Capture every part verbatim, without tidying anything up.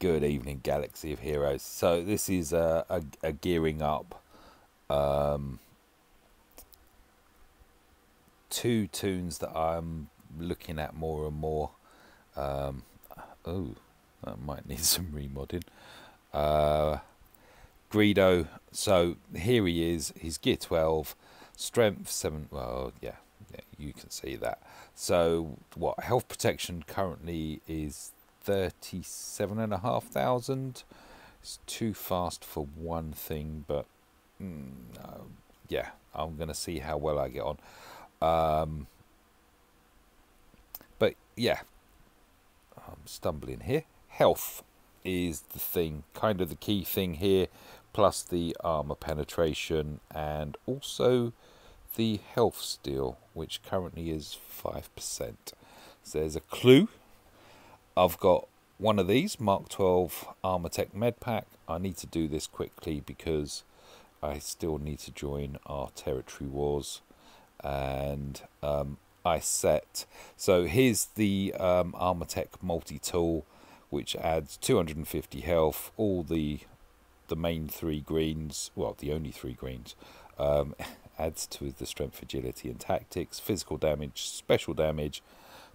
Good evening, Galaxy of Heroes. So this is a, a, a gearing up um, two tunes that I'm looking at more and more. Um, oh, that might need some remodding. Uh, Greedo. So here he is. He's gear twelve, strength seven. Well, yeah, yeah, you can see that. So what health protection currently is. thirty-seven and a half thousand. It's too fast for one thing, but mm, no. Yeah, I'm gonna see how well I get on. Um, but yeah, I'm stumbling here. Health is the thing, kind of the key thing here, plus the armor penetration and also the health steal, which currently is five percent. So there's a clue. I've got one of these, Mark twelve Armatech Med Pack. I need to do this quickly because I still need to join our territory wars. And um, I set... So here's the um, Armatech Multi Tool, which adds two hundred fifty health, all the the main three greens, well, the only three greens, um, adds to the strength, agility and tactics, physical damage, special damage,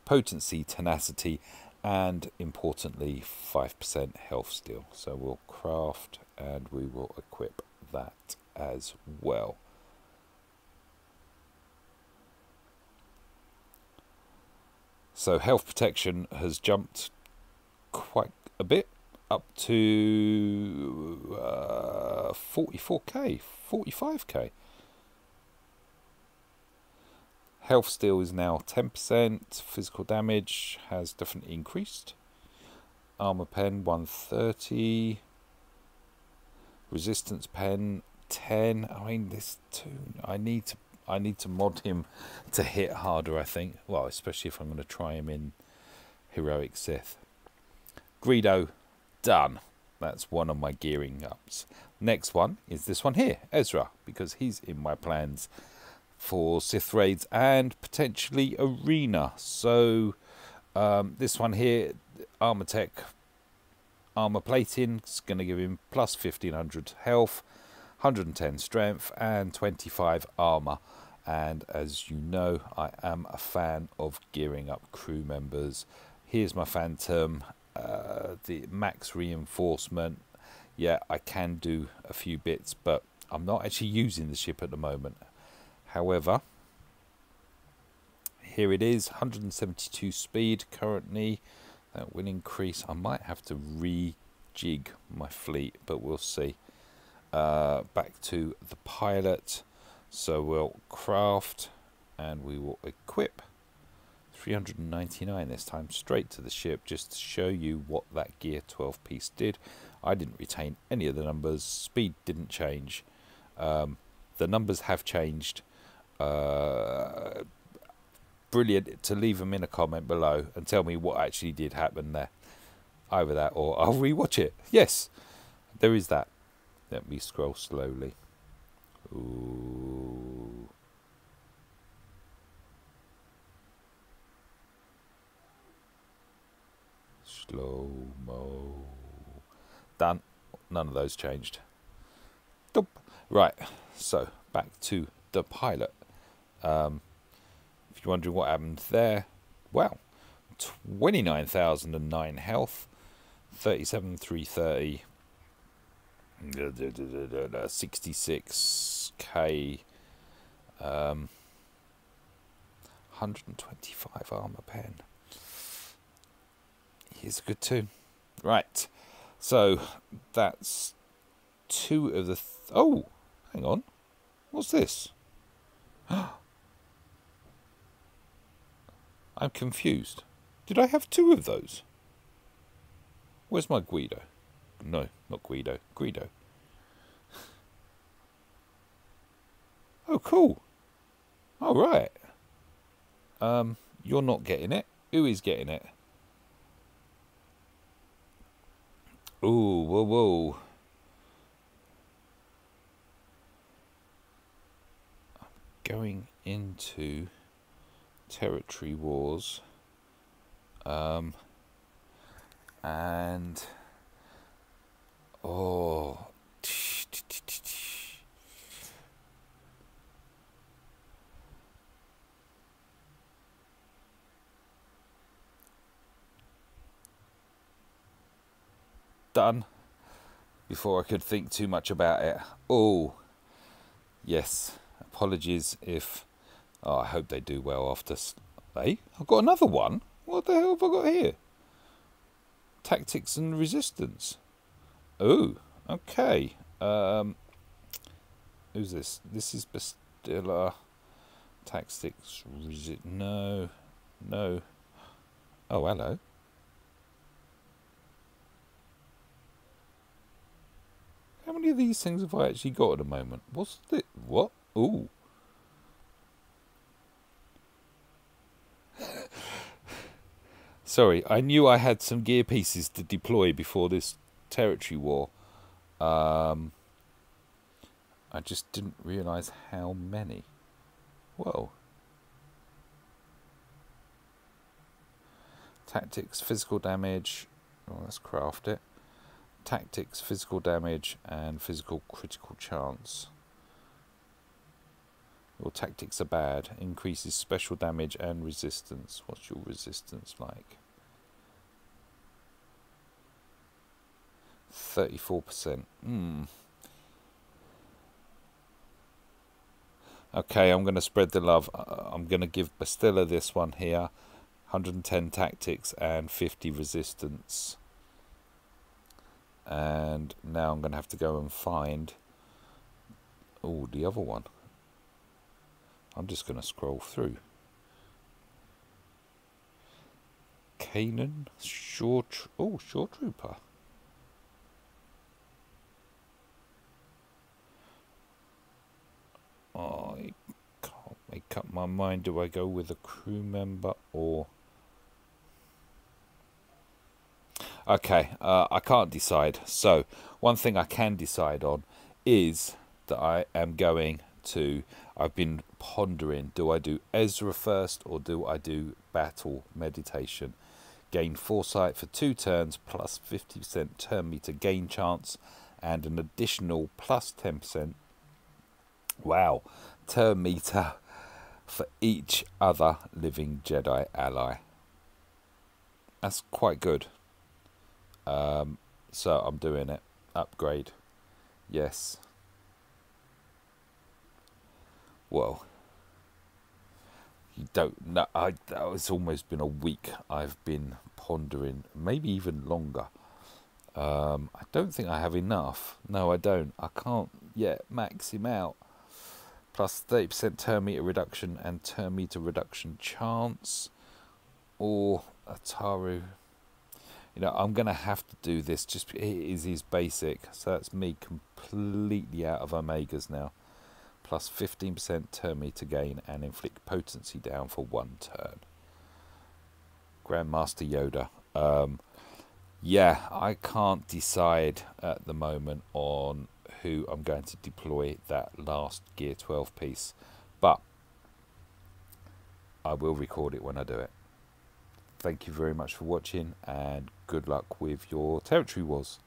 potency, tenacity, and importantly five percent health steal. So we'll craft and we will equip that as well. So health protection has jumped quite a bit, up to uh, forty-four K, forty-five K. Health steal is now ten percent. Physical damage has definitely increased. Armor pen one thirty. Resistance pen ten. I mean, this tune. I need to. I need to mod him to hit harder, I think. Well, especially if I'm going to try him in Heroic Sith. Greedo, done. That's one of my gearing ups. Next one is this one here, Ezra, because he's in my plans for Sith raids and potentially arena. So um, this one here, Armatech armor plating, is going to give him plus fifteen hundred health, one hundred ten strength and twenty-five armor. And as you know, I am a fan of gearing up crew members. Here's my Phantom, uh, the max reinforcement. Yeah, I can do a few bits, but I'm not actually using the ship at the moment. However, here it is, one hundred seventy-two speed currently. That will increase. I might have to rejig my fleet, but we'll see. Uh, back to the pilot. So we'll craft and we will equip. three hundred ninety-nine this time, straight to the ship, just to show you what that gear twelve piece did. I didn't retain any of the numbers. Speed didn't change. Um, the numbers have changed. Uh, brilliant to leave them in a comment below and tell me what actually did happen there. Either that or I'll rewatch it. Yes, there is that. Let me scroll slowly. Ooh. Slow mo. Done. None of those changed. Doop. Right. So back to the pilot. Um, if you're wondering what happened there, well, twenty-nine thousand nine health, thirty-seven three thirty, sixty-six K, um, one hundred twenty-five armor pen. Here's a good tune. Right, so that's two of the... Th oh, hang on. What's this? I'm confused. Did I have two of those? Where's my Greedo? No, not Greedo. Greedo. Oh, cool. All right. Um, you're not getting it. Who is getting it? Ooh, whoa, whoa. I'm going into territory wars, um, and Oh. Done before I could think too much about it. Oh, yes. Apologies if... Oh, I hope they do well after... Hey, I've got another one. What the hell have I got here? Tactics and resistance. Oh, okay. Um, who's this? This is Bastilla. Tactics, resist... No, no. Oh, hello. How many of these things have I actually got at the moment? What's the... What? Ooh. Sorry, I knew I had some gear pieces to deploy before this territory war. Um, I just didn't realise how many. Whoa. Tactics, physical damage. Oh, let's craft it. Tactics, physical damage, and physical critical chance. Your tactics are bad. Increases special damage and resistance. What's your resistance like? thirty-four percent. Hmm. Okay, I'm going to spread the love. I'm going to give Bastilla this one here. one hundred and ten tactics and fifty resistance. And now I'm going to have to go and find... Oh, the other one. I'm just going to scroll through. Kanan, Shore... Tro oh, Shore Trooper. Oh, I can't make up my mind. Do I go with a crew member or... Okay, uh, I can't decide. So, one thing I can decide on is that I am going to... I've been pondering, do I do Ezra first or do I do Battle Meditation? Gain Foresight for two turns, plus fifty percent turn meter gain chance, and an additional plus ten percent. Wow. Turn meter for each other living Jedi ally. That's quite good. Um, so I'm doing it. Upgrade. Yes. Whoa. You don't know. I, it's almost been a week I've been pondering. Maybe even longer. Um, I don't think I have enough. No, I don't. I can't yet max him out. Plus thirty percent turn meter reduction and turn meter reduction chance. Or Ataru... You know, I'm going to have to do this. Just it is his basic. So that's me completely out of Omegas now. Plus fifteen percent turn meter gain and inflict potency down for one turn. Grandmaster Yoda. Um, yeah, I can't decide at the moment on who I'm going to deploy that last Gear twelve piece. But I will record it when I do it. Thank you very much for watching and good luck with your territory wars.